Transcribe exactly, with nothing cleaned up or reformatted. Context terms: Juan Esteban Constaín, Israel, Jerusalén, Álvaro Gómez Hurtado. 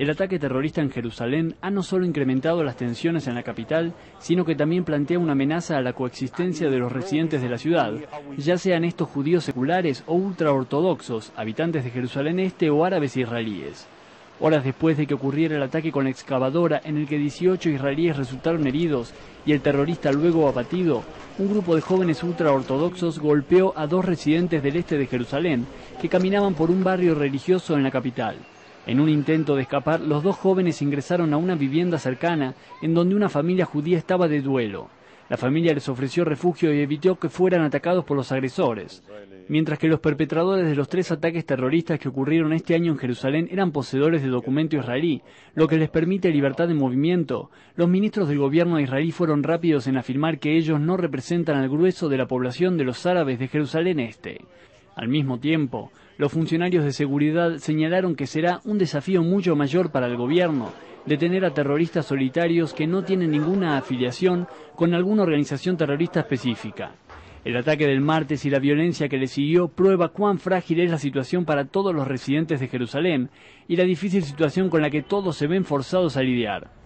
El ataque terrorista en Jerusalén ha no solo incrementado las tensiones en la capital, sino que también plantea una amenaza a la coexistencia de los residentes de la ciudad, ya sean estos judíos seculares o ultraortodoxos, habitantes de Jerusalén Este o árabes israelíes. Horas después de que ocurriera el ataque con la excavadora en el que dieciocho israelíes resultaron heridos y el terrorista luego abatido, un grupo de jóvenes ultraortodoxos golpeó a dos residentes del este de Jerusalén que caminaban por un barrio religioso en la capital. En un intento de escapar, los dos jóvenes ingresaron a una vivienda cercana en donde una familia judía estaba de duelo. La familia les ofreció refugio y evitó que fueran atacados por los agresores. Mientras que los perpetradores de los tres ataques terroristas que ocurrieron este año en Jerusalén eran poseedores de documento israelí, lo que les permite libertad de movimiento, los ministros del gobierno israelí fueron rápidos en afirmar que ellos no representan al grueso de la población de los árabes de Jerusalén Este. Al mismo tiempo, los funcionarios de seguridad señalaron que será un desafío mucho mayor para el gobierno detener a terroristas solitarios que no tienen ninguna afiliación con alguna organización terrorista específica. El ataque del martes y la violencia que le siguió prueba cuán frágil es la situación para todos los residentes de Jerusalén y la difícil situación con la que todos se ven forzados a lidiar.